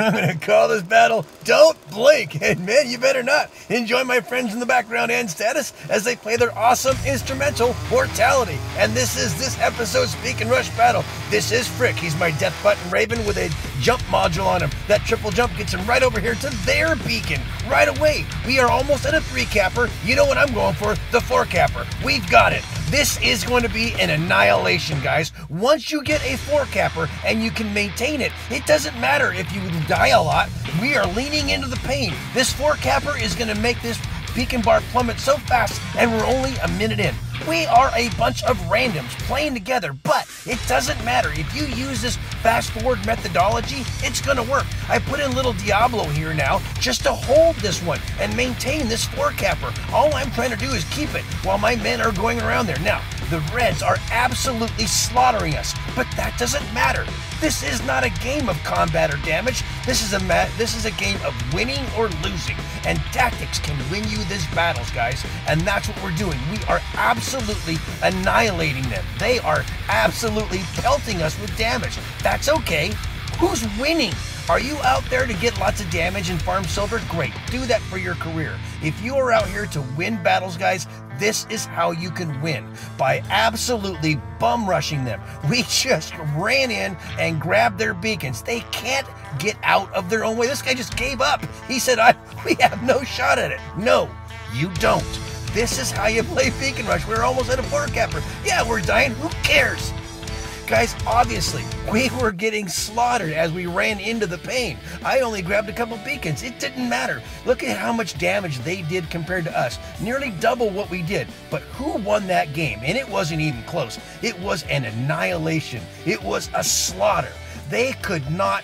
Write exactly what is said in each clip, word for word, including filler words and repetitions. I'm gonna call this battle Don't Blink, and man, you better not. Enjoy my friends in the background and status as they play their awesome instrumental Mortality. And this is this episode's Beacon Rush Battle. This is Frick. He's my death button raven with a jump module on him. That triple jump gets him right over here to their beacon right away. We are almost at a three-capper. You know what I'm going for, the four-capper. We've got it. This is going to be an annihilation, guys. Once you get a four-capper and you can maintain it, it doesn't matter if you die a lot. We are leaning into the pain. This four-capper is going to make this beacon bar plummet so fast, and we're only a minute in. We are a bunch of randoms playing together, but it doesn't matter. If you use this fast forward methodology, it's gonna work. I put in little Diablo here now just to hold this one and maintain this four capper. All I'm trying to do is keep it while my men are going around there. Now, the Reds are absolutely slaughtering us, but that doesn't matter. This is not a game of combat or damage. This is a ma this is a game of winning or losing, and tactics can win you these battles, guys. And that's what we're doing. We are absolutely annihilating them. They are absolutely pelting us with damage. That's okay. Who's winning? Are you out there to get lots of damage and farm silver? Great, do that for your career. If you are out here to win battles, guys, this is how you can win, by absolutely bum rushing them. We just ran in and grabbed their beacons. They can't get out of their own way. This guy just gave up. He said, I, we have no shot at it. No, you don't. This is how you play Beacon Rush. We're almost at a four capper. Yeah, we're dying, who cares? Guys, obviously, we were getting slaughtered as we ran into the pain. I only grabbed a couple beacons. It didn't matter. Look at how much damage they did compared to us. Nearly double what we did. But who won that game? And it wasn't even close. It was an annihilation. It was a slaughter. They could not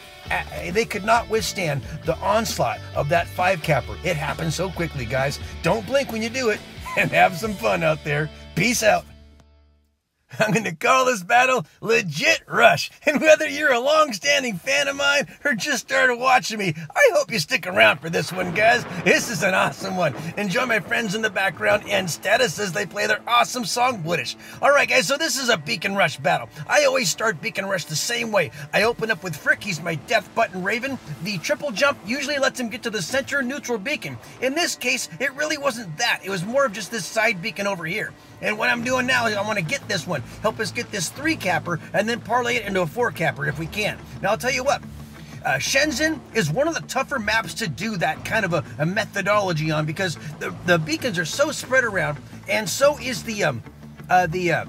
They could not withstand the onslaught of that five-capper. It happened so quickly, guys. Don't blink when you do it, and have some fun out there. Peace out. I'm going to call this battle Legit Rush. And whether you're a long-standing fan of mine or just started watching me, I hope you stick around for this one, guys. This is an awesome one. Enjoy my friends in the background and status as they play their awesome song, Woodish. All right, guys, so this is a Beacon Rush battle. I always start Beacon Rush the same way. I open up with Frick. He's my death button raven. The triple jump usually lets him get to the center neutral beacon. In this case, it really wasn't that. It was more of just this side beacon over here. And what I'm doing now is I want to get this one, help us get this three-capper, and then parlay it into a four-capper if we can. Now, I'll tell you what. Uh, Shenzhen is one of the tougher maps to do that kind of a, a methodology on, because the, the beacons are so spread around, and so is the, um, uh, the, uh,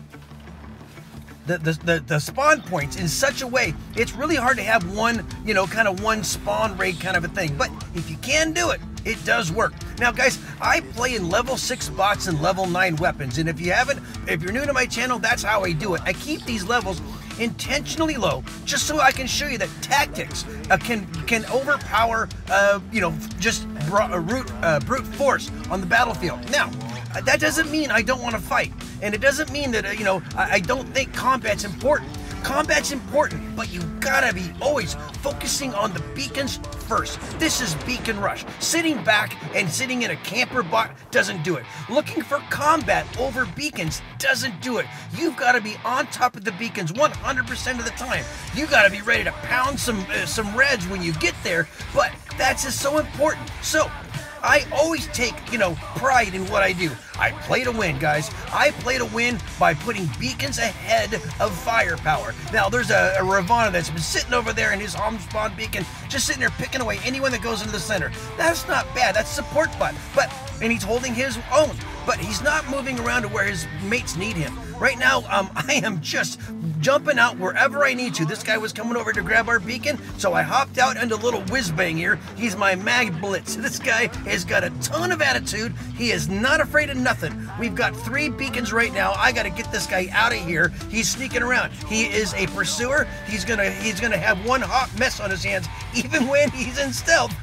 The, the, the spawn points in such a way, it's really hard to have one, you know, kind of one spawn raid kind of a thing. But if you can do it, it does work. Now, guys, I play in level six bots and level nine weapons. And if you haven't, if you're new to my channel, that's how I do it. I keep these levels intentionally low, just so I can show you that tactics uh, can can overpower, uh, you know, just brute, uh, brute force on the battlefield. Now, that doesn't mean I don't want to fight. And it doesn't mean that, uh, you know, I, I don't think combat's important. Combat's important, but you gotta be always focusing on the beacons first. This is Beacon Rush. Sitting back and sitting in a camper bot doesn't do it. Looking for combat over beacons doesn't do it. You've gotta be on top of the beacons one hundred percent of the time. You gotta be ready to pound some, uh, some reds when you get there, but that's just so important. So, I always take, you know, pride in what I do. I play to win, guys. I play to win by putting beacons ahead of firepower. Now, there's a, a Ravana that's been sitting over there in his home spawn beacon, just sitting there picking away anyone that goes into the center. That's not bad. That's support bot. But, and he's holding his own. But he's not moving around to where his mates need him. Right now, um, I am just jumping out wherever I need to. This guy was coming over to grab our beacon, so I hopped out into little WizBang here. He's my mag blitz. This guy has got a ton of attitude. He is not afraid of nothing. We've got three beacons right now. I gotta get this guy out of here. He's sneaking around. He is a pursuer. He's gonna, he's gonna have one hot mess on his hands, even when he's in stealth,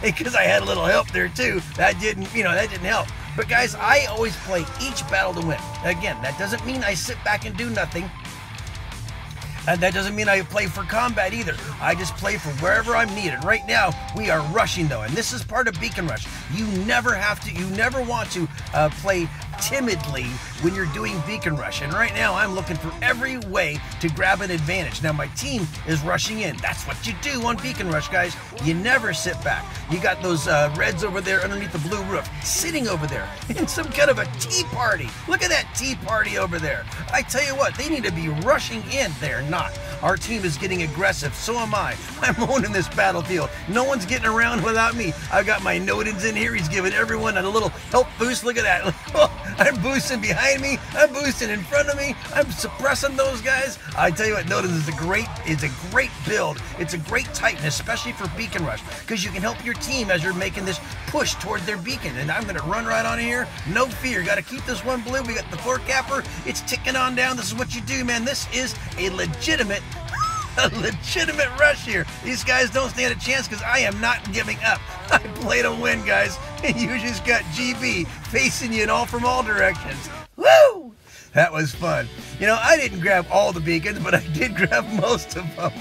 because I had a little help there too. That didn't, you know, that didn't help. But guys, I always play each battle to win. Again, that doesn't mean I sit back and do nothing. And that doesn't mean I play for combat either. I just play for wherever I'm needed. Right now, we are rushing though, and this is part of Beacon Rush. You never have to, you never want to uh, play timidly when you're doing Beacon Rush, and right now I'm looking for every way to grab an advantage. Now my team is rushing in. That's what you do on Beacon Rush, guys. You never sit back. You got those uh, reds over there underneath the blue roof, sitting over there in some kind of a tea party. Look at that tea party over there. I tell you what, they need to be rushing in. They're not. Our team is getting aggressive, so am I. I'm owning this battlefield. No one's getting around without me. I've got my Nodens in here. He's giving everyone a little help boost. Look at that. I'm boosting behind me. I'm boosting in front of me. I'm suppressing those guys. I tell you what, Nodens is a great, it's a great build. It's a great Titan, especially for Beacon Rush, because you can help your team as you're making this push toward their beacon. And I'm going to run right on here. No fear. Got to keep this one blue. We got the four capper. It's ticking on down. This is what you do, man. This is a legitimate A legitimate rush here. These guys don't stand a chance because I am not giving up. I play to win, guys. And you just got G B facing you in all from all directions. Woo! That was fun. You know, I didn't grab all the beacons, but I did grab most of them.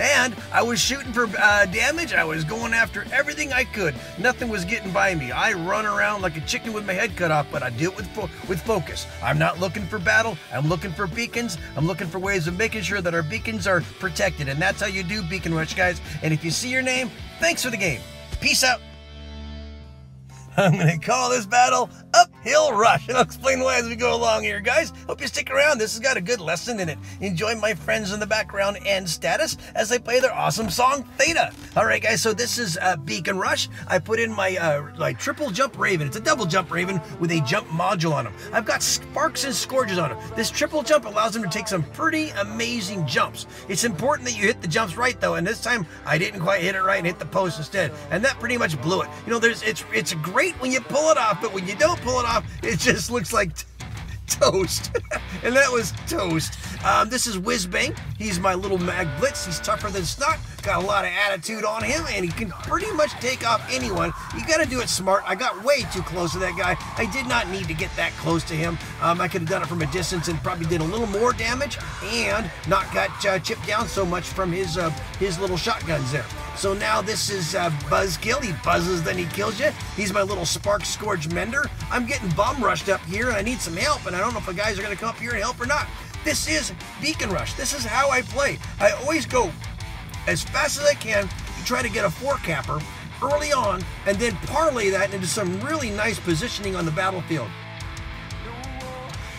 And I was shooting for uh, damage. I was going after everything I could. Nothing was getting by me. I run around like a chicken with my head cut off, but I do it with fo with focus. I'm not looking for battle. I'm looking for beacons. I'm looking for ways of making sure that our beacons are protected. And that's how you do Beacon Rush, guys. And if you see your name, thanks for the game. Peace out. I'm going to call this battle Uphill Rush, and I'll explain why as we go along here, guys. Hope you stick around. This has got a good lesson in it. Enjoy my friends in the background and status as they play their awesome song, Theta. All right, guys, so this is uh, Beacon Rush. I put in my, uh, my triple jump Raven. It's a double jump Raven with a jump module on him. I've got Sparks and Scourges on him. This triple jump allows him to take some pretty amazing jumps. It's important that you hit the jumps right, though, and this time I didn't quite hit it right and hit the post instead, and that pretty much blew it. You know, there's it's, it's great when you pull it off, but when you don't pull it off, it just looks like toast. And that was toast. Um, this is WizBang. He's my little mag blitz. He's tougher than snot. Got a lot of attitude on him, and he can pretty much take off anyone. You got to do it smart. I got way too close to that guy. I did not need to get that close to him. Um, I could have done it from a distance and probably did a little more damage and not got uh, chipped down so much from his uh, his little shotguns there. So now this is uh, Buzzkill. He buzzes, then he kills you. He's my little Spark Scourge Mender. I'm getting bum rushed up here, and I need some help, and I don't know if the guys are going to come up here and help or not. This is Beacon Rush. This is how I play. I always go as fast as I can to try to get a four-capper early on and then parlay that into some really nice positioning on the battlefield.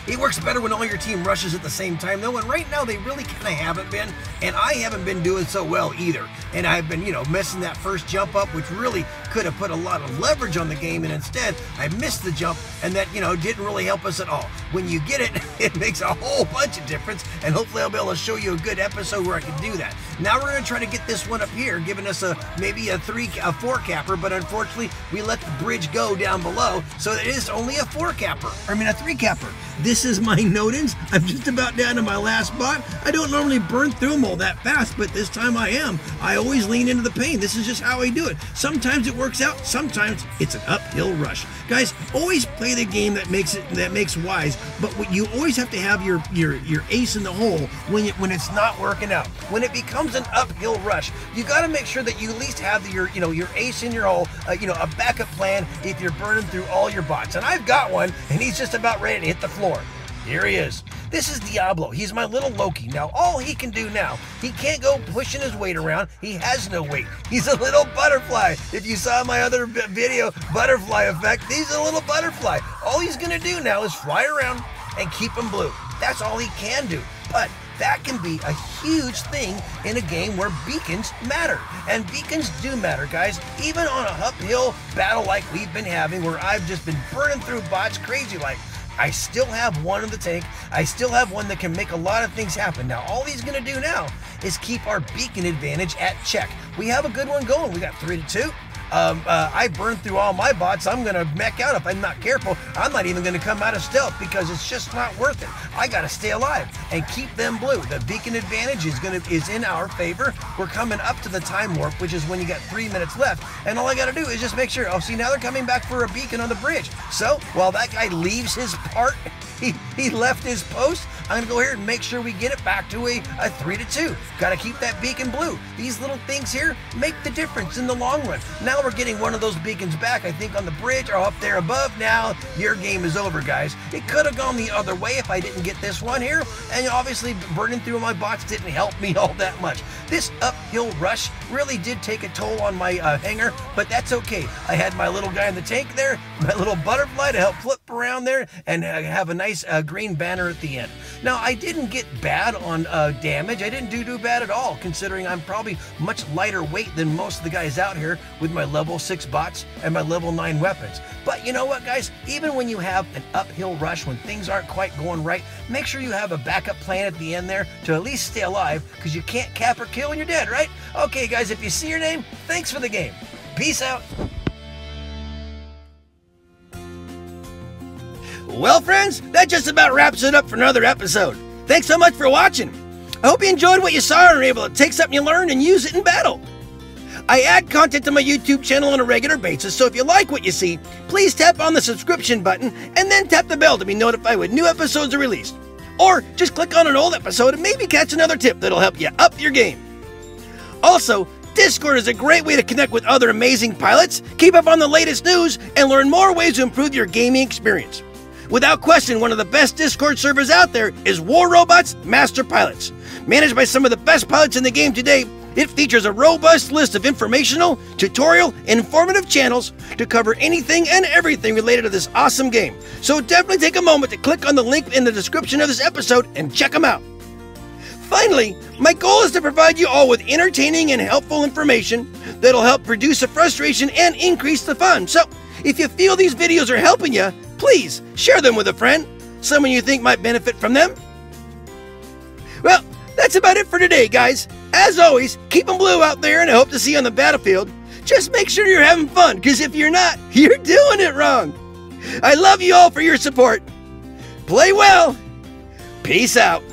It works better when all your team rushes at the same time, though, and right now they really kind of haven't been, and I haven't been doing so well either. And I've been, you know, missing that first jump up, which really could have put a lot of leverage on the game, and instead I missed the jump, and that, you know, didn't really help us at all. When you get it, it makes a whole bunch of difference, and hopefully I'll be able to show you a good episode where I can do that. Now we're going to try to get this one up here, giving us a maybe a three, a four-capper, but unfortunately we let the bridge go down below, so it is only a four-capper, I mean a three-capper. This is my Nodens. I'm just about down to my last spot. I don't normally burn through them all that fast, but this time I am. I always lean into the pain. This is just how I do it. Sometimes it works out. Sometimes it's an uphill rush. Guys, always play the game that makes it that makes wise, but what, you always have to have your your your ace in the hole when it, when it's not working out. When it becomes an uphill rush, you got to make sure that you at least have your you know your ace in your hole, uh, you know a backup plan if you're burning through all your bots. And I've got one, and he's just about ready to hit the floor. Here he is. This is Diablo. He's my little Loki. Now, all he can do now, he can't go pushing his weight around. He has no weight. He's a little butterfly. If you saw my other video, Butterfly Effect, he's a little butterfly. All he's going to do now is fly around and keep him blue. That's all he can do. But that can be a huge thing in a game where beacons matter. And beacons do matter, guys. Even on an uphill battle like we've been having, where I've just been burning through bots crazy like, I still have one in the tank. I still have one that can make a lot of things happen. Now, all he's going to do now is keep our beacon advantage at check. We have a good one going. We got three to two. Um, uh, I burned through all my bots. I'm going to mech out if I'm not careful. I'm not even going to come out of stealth because it's just not worth it. I got to stay alive and keep them blue. The beacon advantage is going to is in our favor. We're coming up to the time warp, which is when you got three minutes left. And all I got to do is just make sure. Oh, see, now they're coming back for a beacon on the bridge. So while that guy leaves his part, he, he left his post. I'm going to go here and make sure we get it back to a, a three to two. Got to keep that beacon blue. These little things here make the difference in the long run. Now we're getting one of those beacons back, I think, on the bridge or up there above. Now your game is over, guys. It could have gone the other way if I didn't get this one here. And obviously burning through my box didn't help me all that much. This uphill rush really did take a toll on my uh, hanger, but that's okay. I had my little guy in the tank there, my little butterfly to help flip around there, and uh, have a nice uh, green banner at the end. Now, I didn't get bad on uh, damage. I didn't do too bad at all, considering I'm probably much lighter weight than most of the guys out here with my level six bots and my level nine weapons. But you know what, guys? Even when you have an uphill rush, when things aren't quite going right, make sure you have a backup plan at the end there to at least stay alive, because you can't cap or kill when you're dead, right? Okay, guys, if you see your name, thanks for the game. Peace out. Well, friends, that just about wraps it up for another episode. Thanks so much for watching. I hope you enjoyed what you saw and were able to take something you learned and use it in battle. I add content to my YouTube channel on a regular basis, so if you like what you see, please tap on the subscription button and then tap the bell to be notified when new episodes are released. Or just click on an old episode and maybe catch another tip that'll help you up your game. Also, Discord is a great way to connect with other amazing pilots, keep up on the latest news, and learn more ways to improve your gaming experience. Without question, one of the best Discord servers out there is War Robots Master Pilots. Managed by some of the best pilots in the game today, it features a robust list of informational, tutorial, and informative channels to cover anything and everything related to this awesome game. So definitely take a moment to click on the link in the description of this episode and check them out. Finally, my goal is to provide you all with entertaining and helpful information that'll help reduce the frustration and increase the fun. So if you feel these videos are helping you, please share them with a friend, someone you think might benefit from them. Well, that's about it for today, guys. As always, keep them blue out there, and I hope to see you on the battlefield. Just make sure you're having fun, because if you're not, you're doing it wrong. I love you all for your support. Play well. Peace out.